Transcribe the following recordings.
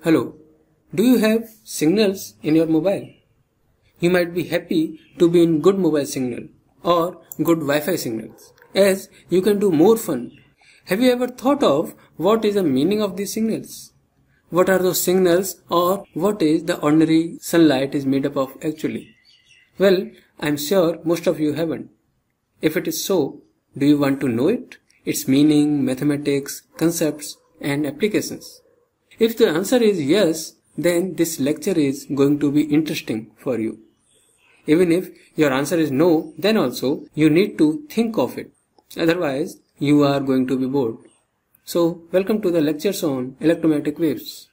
Hello, do you have signals in your mobile? You might be happy to be in good mobile signal or good Wi-Fi signals, as you can do more fun. Have you ever thought of what is the meaning of these signals? What are those signals, or what is the ordinary sunlight is made up of actually? Well, I'm sure most of you haven't. If it is so, do you want to know it? Its meaning, mathematics, concepts and applications? If the answer is yes, then this lecture is going to be interesting for you. Even if your answer is no, then also you need to think of it. Otherwise, you are going to be bored. So, welcome to the lectures on electromagnetic waves.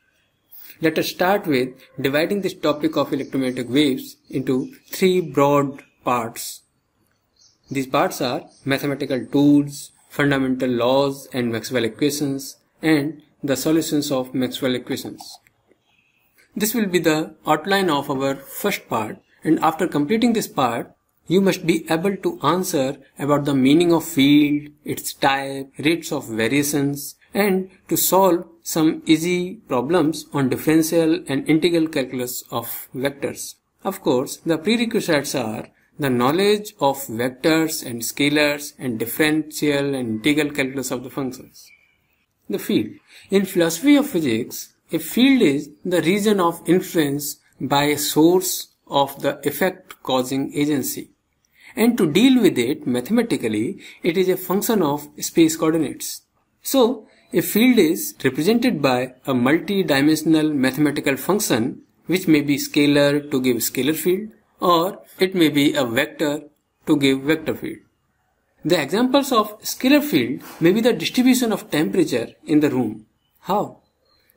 Let us start with dividing this topic of electromagnetic waves into three broad parts. These parts are mathematical tools, fundamental laws and Maxwell's equations, and the solutions of Maxwell's equations. This will be the outline of our first part, and after completing this part, you must be able to answer about the meaning of field, its type, rates of variations, and to solve some easy problems on differential and integral calculus of vectors. Of course, the prerequisites are the knowledge of vectors and scalars and differential and integral calculus of the functions. The field. In philosophy of physics, a field is the region of influence by a source of the effect-causing agency. And to deal with it mathematically, it is a function of space coordinates. So, a field is represented by a multi-dimensional mathematical function, which may be scalar to give scalar field, or it may be a vector to give vector field. The examples of scalar field may be the distribution of temperature in the room. How?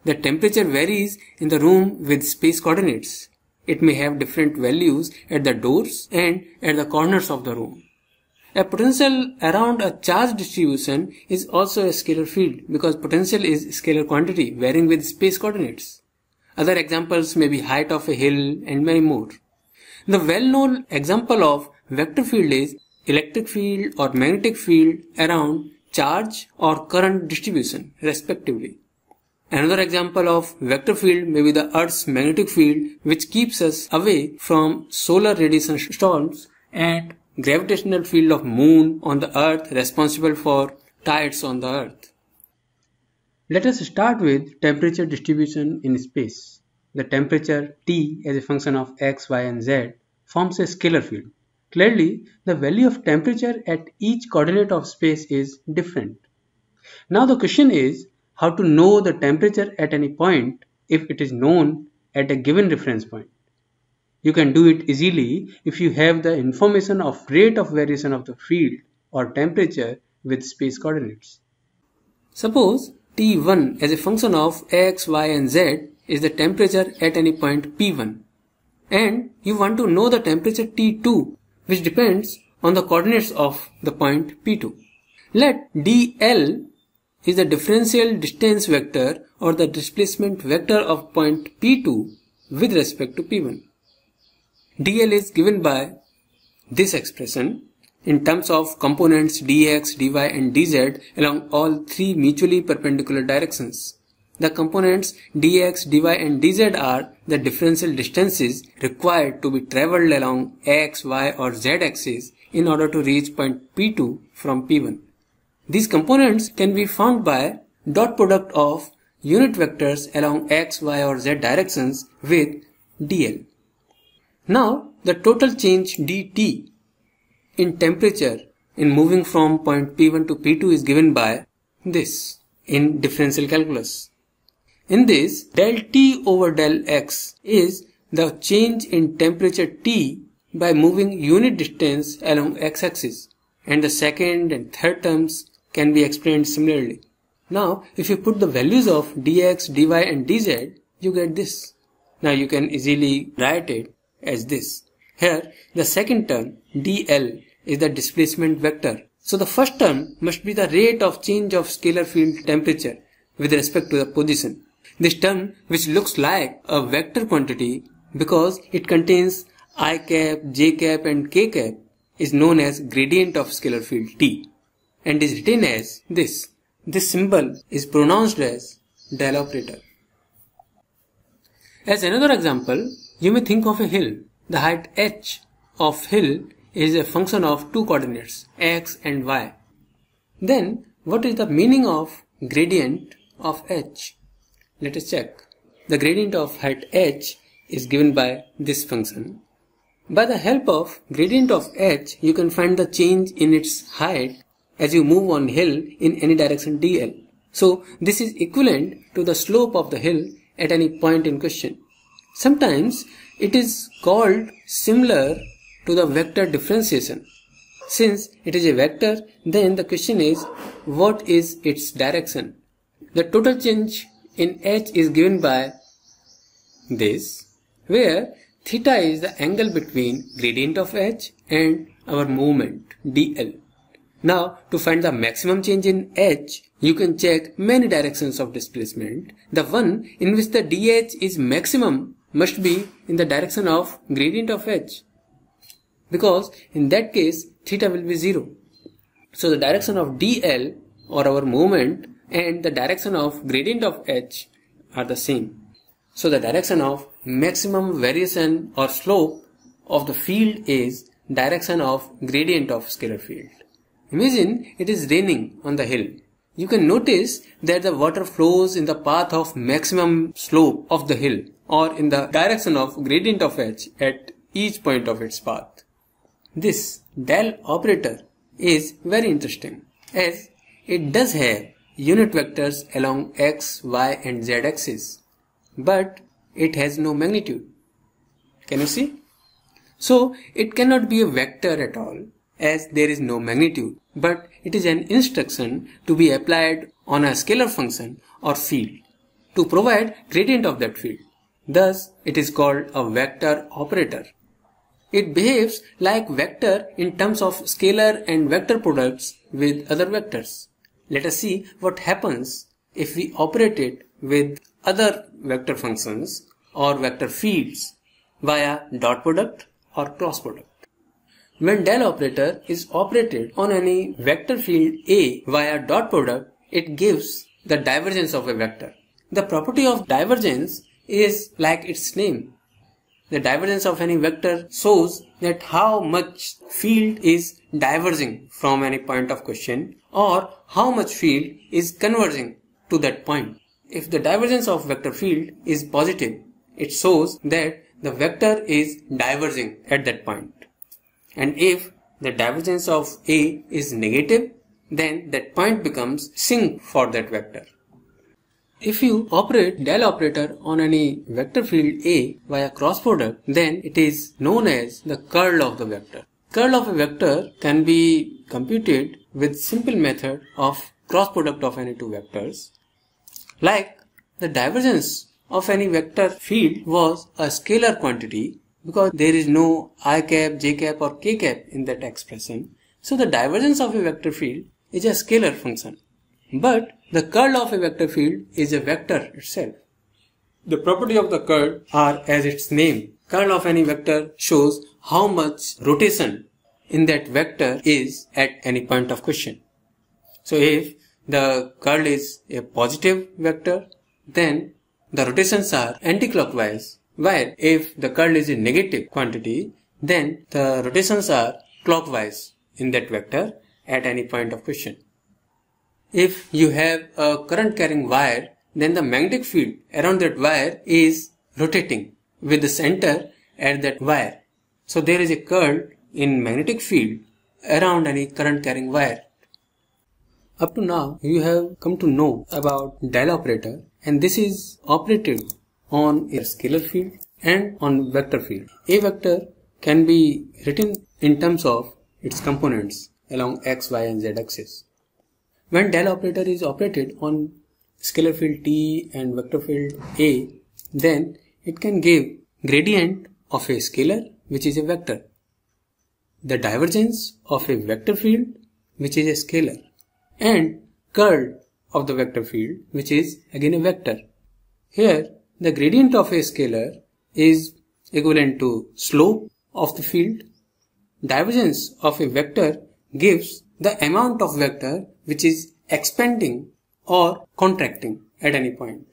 The temperature varies in the room with space coordinates. It may have different values at the doors and at the corners of the room. A potential around a charge distribution is also a scalar field because potential is scalar quantity varying with space coordinates. Other examples may be height of a hill and many more. The well-known example of vector field is electric field or magnetic field around charge or current distribution, respectively. Another example of vector field may be the Earth's magnetic field, which keeps us away from solar radiation storms, and gravitational field of moon on the Earth responsible for tides on the Earth. Let us start with temperature distribution in space. The temperature T as a function of x, y and z forms a scalar field. Clearly, the value of temperature at each coordinate of space is different. Now the question is, how to know the temperature at any point if it is known at a given reference point. You can do it easily if you have the information of rate of variation of the field or temperature with space coordinates. Suppose T1 as a function of x, y and z is the temperature at any point P1, and you want to know the temperature T2, which depends on the coordinates of the point P2. Let dl is the differential distance vector or the displacement vector of point P2 with respect to P1. dl is given by this expression in terms of components dx, dy and dz along all three mutually perpendicular directions. The components dx, dy and dz are the differential distances required to be travelled along x, y or z axis in order to reach point P2 from P1. These components can be found by dot product of unit vectors along x, y or z directions with dl. Now the total change dt in temperature in moving from point P1 to P2 is given by this in differential calculus. In this, del t over del x is the change in temperature t by moving unit distance along x-axis, and the second and third terms can be explained similarly. Now, if you put the values of dx, dy and dz, you get this. Now you can easily write it as this. Here, the second term, dl, is the displacement vector. So the first term must be the rate of change of scalar field temperature with respect to the position. This term, which looks like a vector quantity because it contains i cap, j cap and k cap, is known as gradient of scalar field T and is written as this. This symbol is pronounced as del operator. As another example, you may think of a hill. The height h of hill is a function of two coordinates x and y. Then what is the meaning of gradient of h? Let us check. The gradient of height h is given by this function. By the help of gradient of h, you can find the change in its height as you move on hill in any direction dl. So this is equivalent to the slope of the hill at any point in question. Sometimes it is called similar to the vector differentiation. Since it is a vector, then the question is, what is its direction? The total change in h is given by this, where theta is the angle between gradient of h and our movement dl. Now, to find the maximum change in h, you can check many directions of displacement. The one in which the dh is maximum must be in the direction of gradient of h, because in that case theta will be 0. So the direction of dl, or our movement, and the direction of gradient of h are the same. So the direction of maximum variation or slope of the field is direction of gradient of scalar field. Imagine it is raining on the hill. You can notice that the water flows in the path of maximum slope of the hill, or in the direction of gradient of h at each point of its path. This del operator is very interesting, as it does have unit vectors along x, y and z axis, but it has no magnitude. Can you see? So it cannot be a vector at all, as there is no magnitude, but it is an instruction to be applied on a scalar function or field to provide gradient of that field. Thus it is called a vector operator. It behaves like vector in terms of scalar and vector products with other vectors. Let us see what happens if we operate it with other vector functions or vector fields via dot product or cross product. When del operator is operated on any vector field A via dot product, it gives the divergence of a vector. The property of divergence is like its name. The divergence of any vector shows that how much field is diverging from any point of question, or how much field is converging to that point. If the divergence of vector field is positive, it shows that the vector is diverging at that point. And if the divergence of A is negative, then that point becomes sink for that vector. If you operate del operator on any vector field A via cross product, then it is known as the curl of the vector. Curl of a vector can be computed with simple method of cross product of any two vectors. Like the divergence of any vector field was a scalar quantity, because there is no I cap, j cap or k cap in that expression. So the divergence of a vector field is a scalar function. But the curl of a vector field is a vector itself. The property of the curl are as its name. Curl of any vector shows how much rotation in that vector is at any point of question. So if the curl is a positive vector, then the rotations are anti-clockwise. While if the curl is a negative quantity, then the rotations are clockwise in that vector at any point of question. If you have a current carrying wire, then the magnetic field around that wire is rotating with the center at that wire. So there is a curl in magnetic field around any current carrying wire. Up to now, you have come to know about del operator, and this is operated on a scalar field and on vector field. A vector can be written in terms of its components along x, y and z axis. When del operator is operated on scalar field T and vector field A, then it can give gradient of a scalar, which is a vector, the divergence of a vector field, which is a scalar, and curl of the vector field, which is again a vector. Here the gradient of a scalar is equivalent to slope of the field divergence of a vector gives the amount of vector which is expanding or contracting at any point.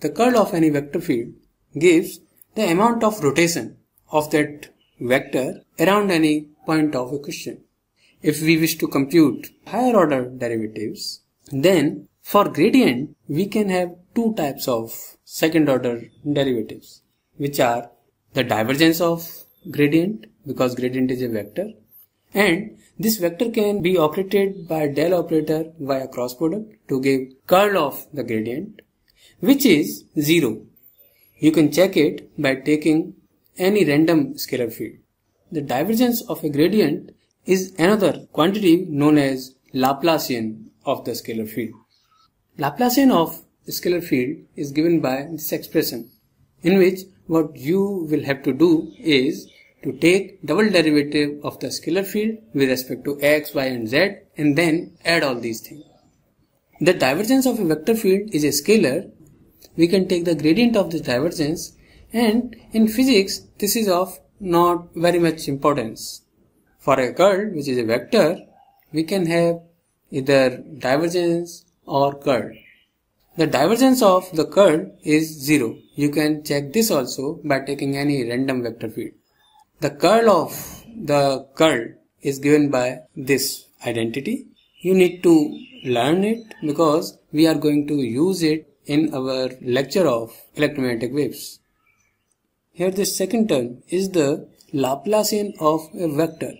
The curl of any vector field gives the amount of rotation of that vector around any point of a question. If we wish to compute higher order derivatives, then for gradient we can have two types of second order derivatives, which are the divergence of gradient, because gradient is a vector, and this vector can be operated by del operator via cross product to give curl of the gradient, which is 0. You can check it by taking any random scalar field. The divergence of a gradient is another quantity known as Laplacian of the scalar field. Laplacian of the scalar field is given by this expression, in which what you will have to do is to take double derivative of the scalar field with respect to x, y and z, and then add all these things. The divergence of a vector field is a scalar. We can take the gradient of this divergence, and in physics this is of not very much importance. For a curl which is a vector, we can have either divergence or curl. The divergence of the curl is 0. You can check this also by taking any random vector field. The curl of the curl is given by this identity. You need to learn it because we are going to use it in our lecture of electromagnetic waves. Here this second term is the Laplacian of a vector.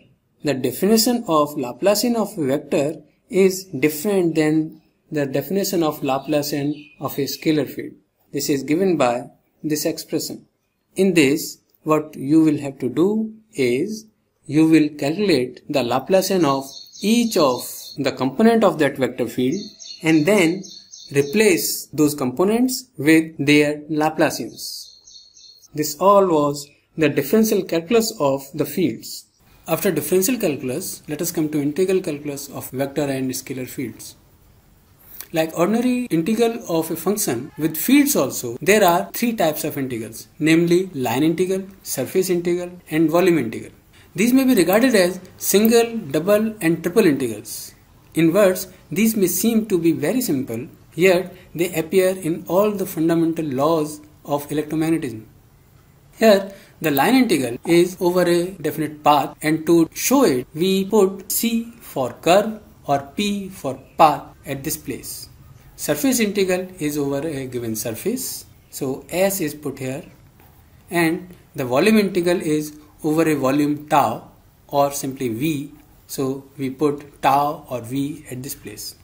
The definition of Laplacian of a vector is different than the definition of Laplacian of a scalar field. This is given by this expression. In this, what you will have to do is you will calculate the Laplacian of each of the component of that vector field and then replace those components with their Laplacians. This all was the differential calculus of the fields. After differential calculus, let us come to integral calculus of vector and scalar fields. Like ordinary integral of a function, with fields also, there are three types of integrals, namely line integral, surface integral and volume integral. These may be regarded as single, double and triple integrals. In words, these may seem to be very simple, yet they appear in all the fundamental laws of electromagnetism. Here, the line integral is over a definite path, and to show it, we put C for curve or P for path at this place. Surface integral is over a given surface, so S is put here, and the volume integral is over a volume tau or simply V, so we put tau or V at this place.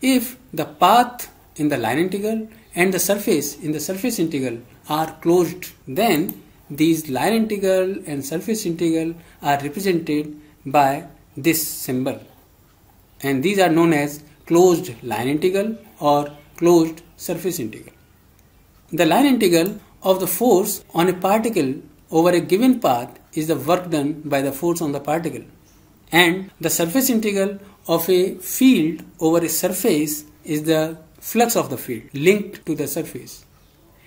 If the path in the line integral and the surface in the surface integral are closed, then these line integral and surface integral are represented by this symbol, and these are known as closed line integral or closed surface integral. The line integral of the force on a particle over a given path is the work done by the force on the particle, and the surface integral of a field over a surface is the flux of the field linked to the surface.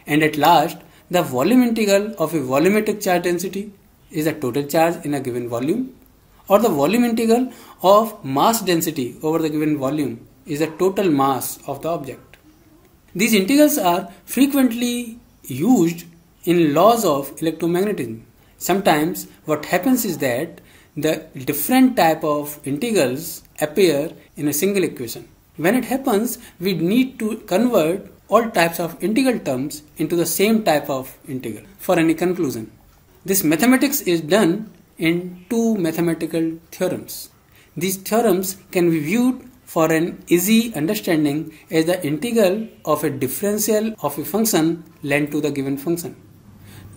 And at last, the volume integral of a volumetric charge density is the total charge in a given volume, or the volume integral of mass density over the given volume is the total mass of the object. These integrals are frequently used in laws of electromagnetism. Sometimes what happens is that the different type of integrals appear in a single equation. When it happens, we need to convert all types of integral terms into the same type of integral for any conclusion. This mathematics is done in two mathematical theorems. These theorems can be viewed for an easy understanding as the integral of a differential of a function lent to the given function.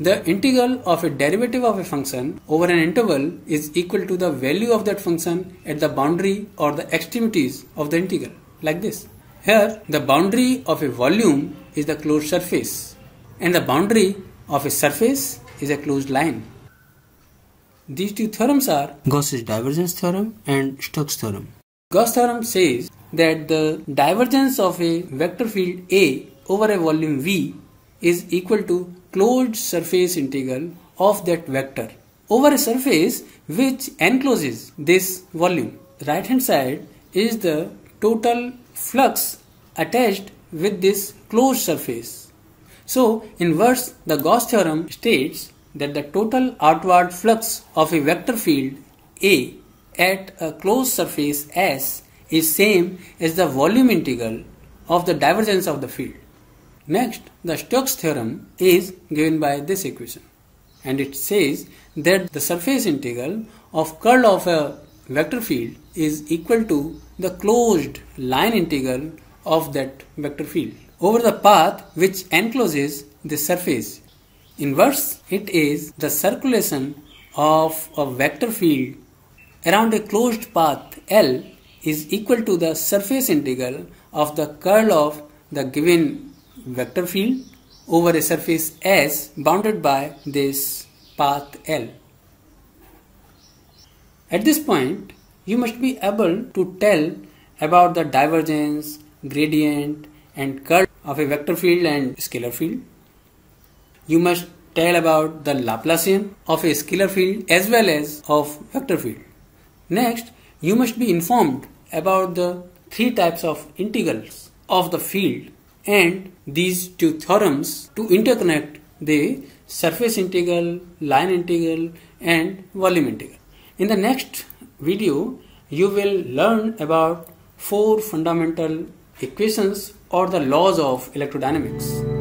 The integral of a derivative of a function over an interval is equal to the value of that function at the boundary or the extremities of the integral, like this. Here, the boundary of a volume is the closed surface, and the boundary of a surface is a closed line. These two theorems are Gauss's divergence theorem and Stokes theorem. Gauss theorem says that the divergence of a vector field A over a volume V is equal to closed surface integral of that vector over a surface which encloses this volume. Right hand side is the total flux attached with this closed surface. So inverse, the Gauss theorem states that the total outward flux of a vector field A at a closed surface S is same as the volume integral of the divergence of the field. Next, the Stokes theorem is given by this equation, and it says that the surface integral of curl of a vector field is equal to the closed line integral of that vector field over the path which encloses the surface. Inverse, it is the circulation of a vector field around a closed path L is equal to the surface integral of the curl of the given vector field over a surface S bounded by this path L. At this point, you must be able to tell about the divergence, gradient and curl of a vector field and scalar field. You must tell about the Laplacian of a scalar field as well as of vector field. Next, you must be informed about the three types of integrals of the field, and these two theorems to interconnect the surface integral, line integral and volume integral. In the next video, you will learn about four fundamental equations or the laws of electrodynamics.